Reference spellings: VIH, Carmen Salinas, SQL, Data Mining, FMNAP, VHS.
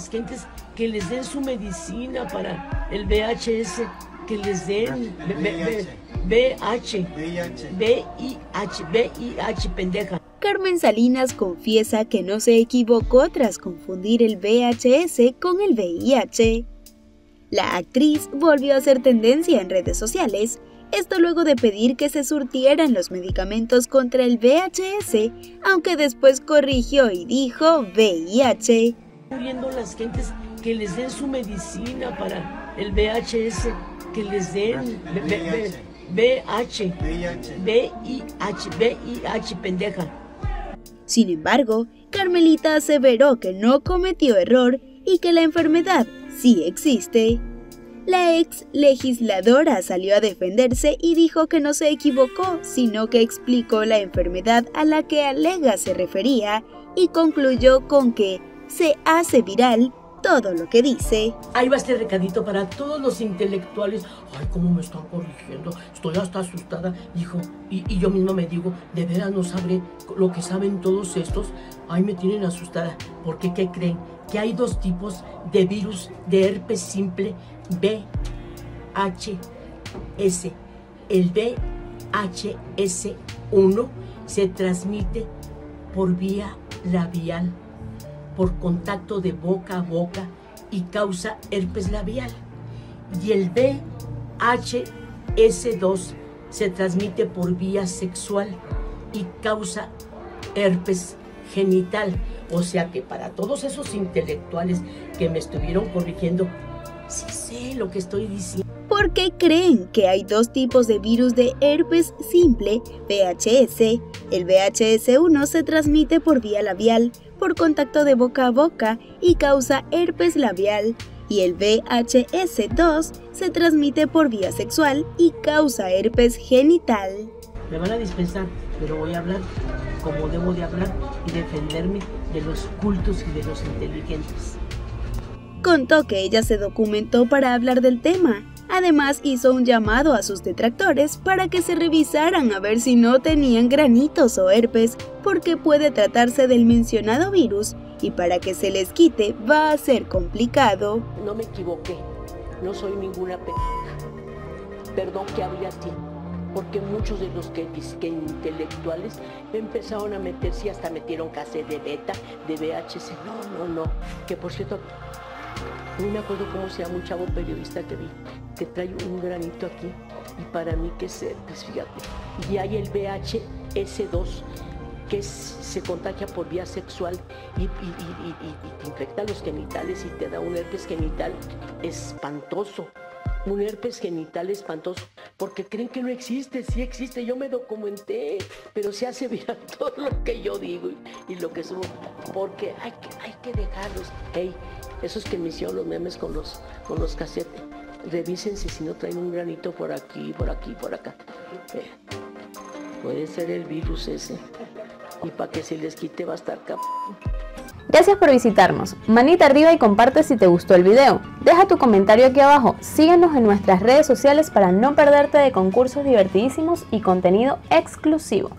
las gentes que les den su medicina para el VHS, que les den VIH, pendeja. Carmen Salinas confiesa que no se equivocó tras confundir el VHS con el VIH. La actriz volvió a ser tendencia en redes sociales, esto luego de pedir que se surtieran los medicamentos contra el VHS, aunque después corrigió y dijo VIH. Muriendo las gentes que les den su medicina para el VHS, que les den VIH, pendeja. Sin embargo, Carmelita aseveró que no cometió error y que la enfermedad sí existe. La ex legisladora salió a defenderse y dijo que no se equivocó, sino que explicó la enfermedad a la que alega se refería y concluyó con que se hace viral todo lo que dice. Ahí va este recadito para todos los intelectuales. Ay, cómo me están corrigiendo, estoy hasta asustada, hijo. Y yo misma me digo, de veras no sabré lo que saben todos estos. Ay, me tienen asustada, porque ¿qué creen? Que hay dos tipos de virus de herpes simple, VHS. El VHS1 se transmite por vía labial, por contacto de boca a boca, y causa herpes labial. Y el VHS2 se transmite por vía sexual y causa herpes genital. O sea que para todos esos intelectuales que me estuvieron corrigiendo, sí sé lo que estoy diciendo. ¿Por qué creen que hay dos tipos de virus de herpes simple, VHS? El VHS1 se transmite por vía labial, por contacto de boca a boca, y causa herpes labial. Y el VHS2 se transmite por vía sexual y causa herpes genital. Me van a dispensar, pero voy a hablar como debo de hablar y defenderme de los cultos y de los inteligentes. Contó que ella se documentó para hablar del tema. Además, hizo un llamado a sus detractores para que se revisaran a ver si no tenían granitos o herpes, porque puede tratarse del mencionado virus y para que se les quite va a ser complicado. No me equivoqué, no soy ninguna pendeja. Perdón que hable así, porque muchos de los que intelectuales empezaron a meterse y hasta metieron cassette de beta, de VHS. No. Que por cierto, no me acuerdo cómo se llama un chavo periodista que vi, que trae un granito aquí, y para mí que se, pues fíjate, y hay el VHS2 que se contagia por vía sexual y te infecta los genitales y te da un herpes genital espantoso. Un herpes genital espantoso, porque creen que no existe. Sí existe, yo me documenté, pero se hace viral todo lo que yo digo y lo que subo, porque hay que dejarlos. Hey, esos que me hicieron los memes con los casetes, revísense si no traen un granito por aquí, por aquí, por acá. Puede ser el virus ese, y para que se les quite va a estar cap. Gracias por visitarnos, manita arriba y comparte si te gustó el video, deja tu comentario aquí abajo, síguenos en nuestras redes sociales para no perderte de concursos divertidísimos y contenido exclusivo.